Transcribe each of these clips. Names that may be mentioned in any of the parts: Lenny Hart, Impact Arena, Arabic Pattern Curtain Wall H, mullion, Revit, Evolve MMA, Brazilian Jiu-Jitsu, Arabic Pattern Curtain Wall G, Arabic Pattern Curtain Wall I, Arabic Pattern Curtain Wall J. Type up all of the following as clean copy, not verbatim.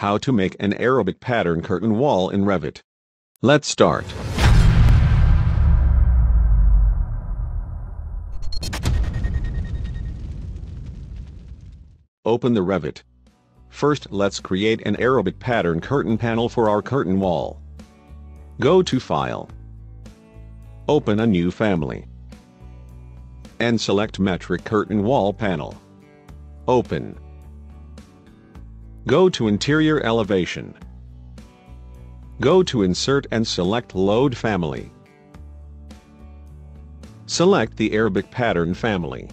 How to make an Arabic pattern curtain wall in Revit. Let's start. Open the Revit. First, let's create an Arabic pattern curtain panel for our curtain wall. Go to File. Open a new family. And select Metric Curtain Wall Panel. Open. Go to Interior Elevation. Go to Insert and select Load Family. Select the Arabic Pattern family.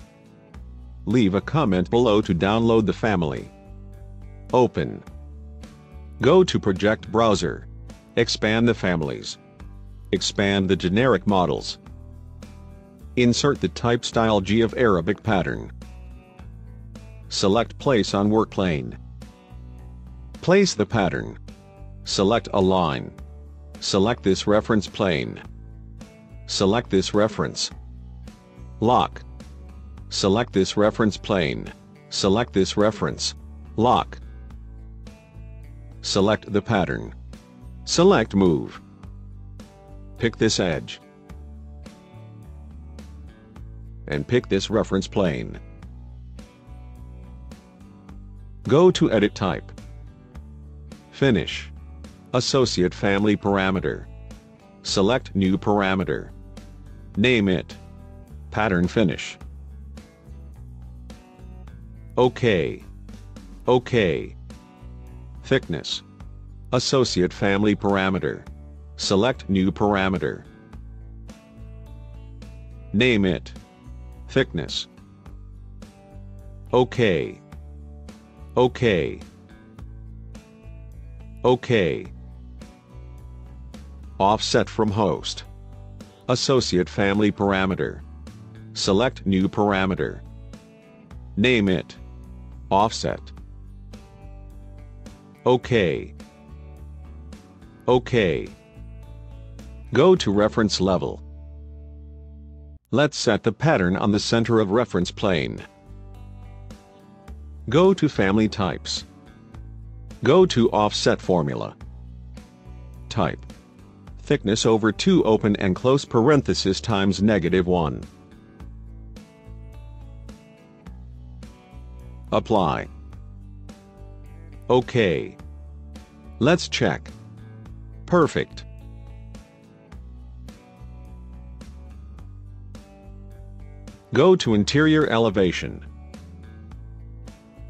Leave a comment below to download the family. Open. Go to Project Browser. Expand the families. Expand the generic models. Insert the type style G of Arabic pattern. Select Place on Work Lane. Place the pattern. Select a line. Select this reference plane. Select this reference. Lock. Select this reference plane. Select this reference. Lock. Select the pattern. Select Move. Pick this edge. And pick this reference plane. Go to Edit Type. Finish. Associate Family Parameter. Select New Parameter. Name it Pattern Finish. OK. Thickness. Associate Family Parameter. Select New Parameter. Name it Thickness. OK. Offset from host. Associate family parameter. Select new parameter. Name it Offset. OK. Go to reference level. Let's set the pattern on the center of reference plane. Go to Family Types. Go to Offset Formula. Type Thickness over 2 open and close parenthesis times -1. Apply. OK. Let's check. Perfect. Go to Interior Elevation.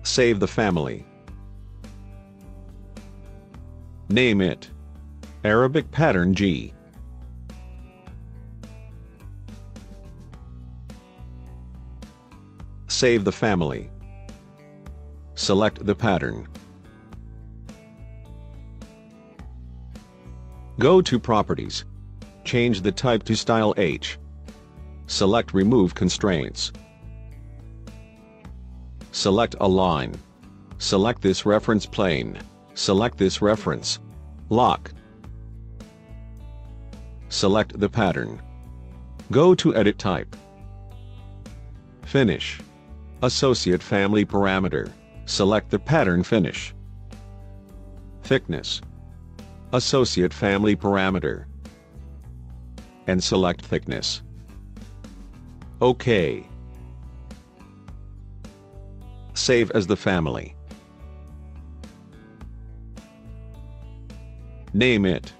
Save the family. Name it Arabic Pattern G. Save the family. Select the pattern. Go to Properties. Change the type to Style H. Select Remove Constraints. Select a line. Select this reference plane. Select this reference. Lock. Select the pattern. Go to Edit Type. Finish. Associate Family Parameter. Select the pattern Finish. Thickness. Associate Family Parameter. And select Thickness. OK. Save as the family. Name it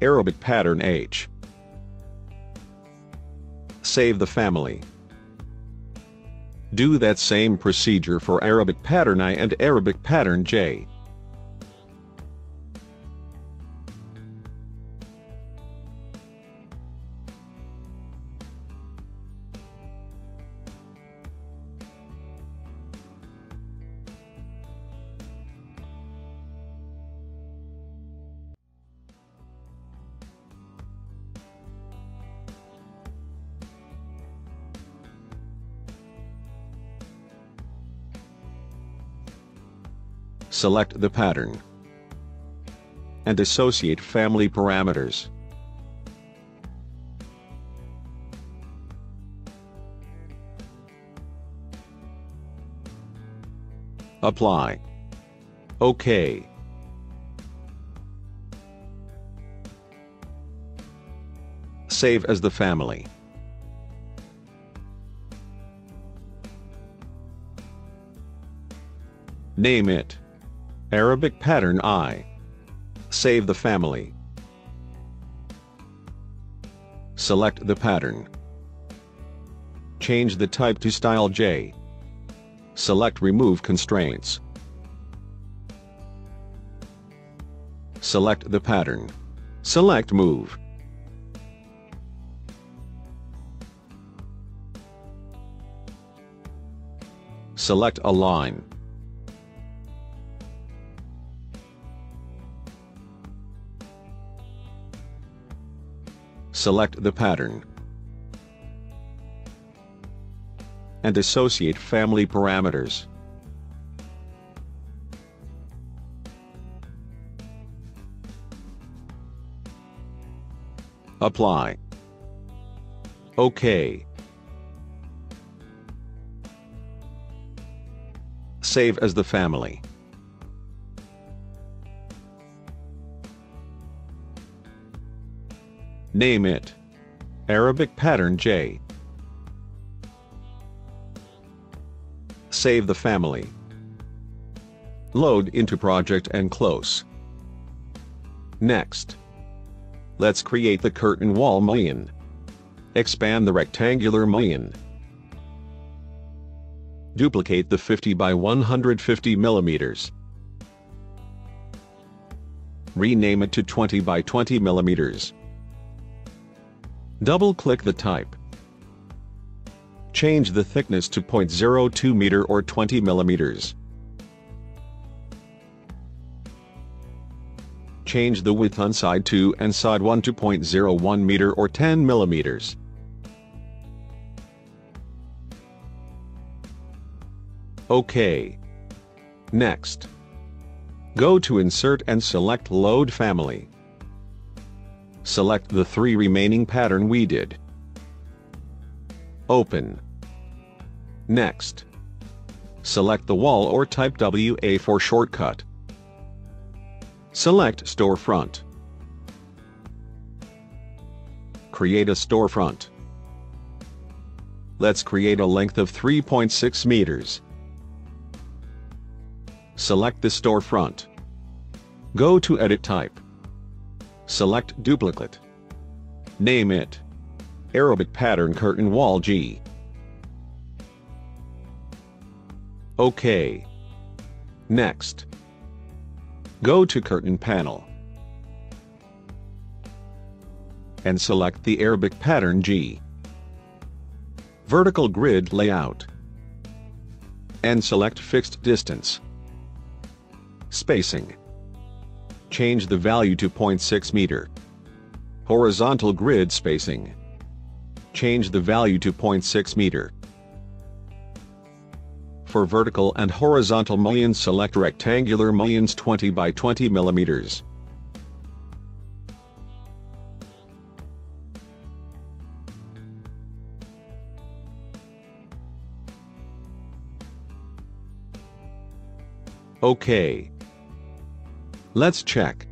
Arabic Pattern H. Save the family. Do that same procedure for Arabic Pattern I and Arabic Pattern J. Select the pattern and associate family parameters. Apply. OK. save as the family. Name it Arabic Pattern I. Save the family. Select the pattern. Change the type to Style J. Select Remove Constraints. Select the pattern. Select Move. Select a line. Select the pattern and associate family parameters. Apply. OK. Save as the family. Name it Arabic Pattern J. Save the family. Load into project and close. Next, let's create the curtain wall mullion. Expand the rectangular mullion. Duplicate the 50 by 150 millimeters. Rename it to 20 by 20 millimeters. Double-click the type. Change the thickness to 0.02 meter or 20 millimeters. Change the width on side 2 and side 1 to 0.01 meter or 10 millimeters. OK. Next, go to Insert and select Load Family. Select the 3 remaining pattern we did. Open. Next, select the wall or type WA for shortcut. Select Storefront. Create a storefront. Let's create a length of 3.6 meters. Select the storefront. Go to Edit Type. Select Duplicate. Name it Arabic Pattern Curtain Wall G. OK. Next, go to Curtain Panel and select the Arabic Pattern G. Vertical Grid Layout and select Fixed Distance. Spacing. Change the value to 0.6 meter. Horizontal grid spacing. Change the value to 0.6 meter. For vertical and horizontal mullions, select rectangular mullions 20 by 20 millimeters. OK. Let's check.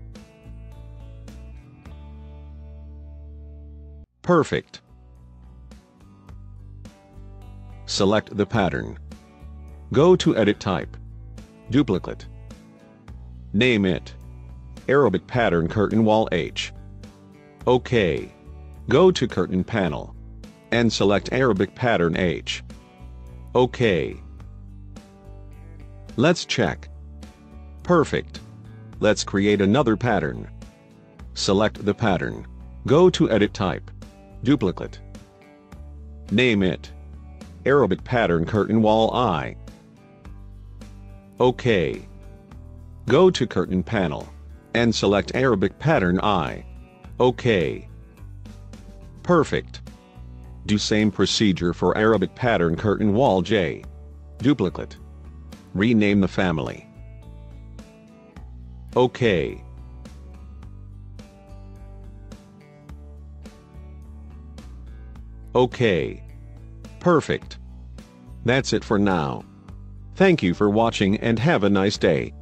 Perfect. Select the pattern. Go to Edit Type. Duplicate. Name it Arabic Pattern Curtain Wall H. OK. Go to Curtain Panel and select Arabic Pattern H. OK. Let's check. Perfect. Let's create another pattern. Select the pattern. Go to Edit Type. Duplicate. Name it Arabic Pattern Curtain Wall I. OK. Go to Curtain Panel and select Arabic Pattern I. OK. Perfect. Do same procedure for Arabic Pattern Curtain Wall J. Duplicate. Rename the family. OK. OK. Perfect. That's it for now. Thank you for watching and have a nice day.